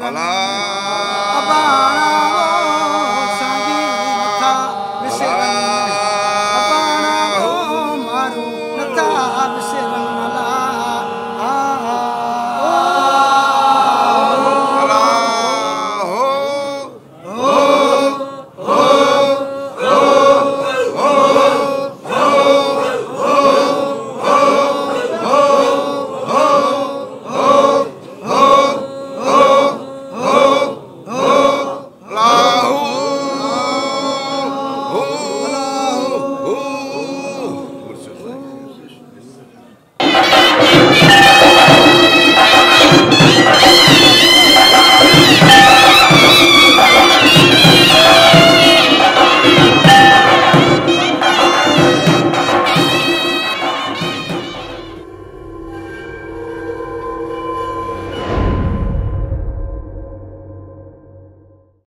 Allah.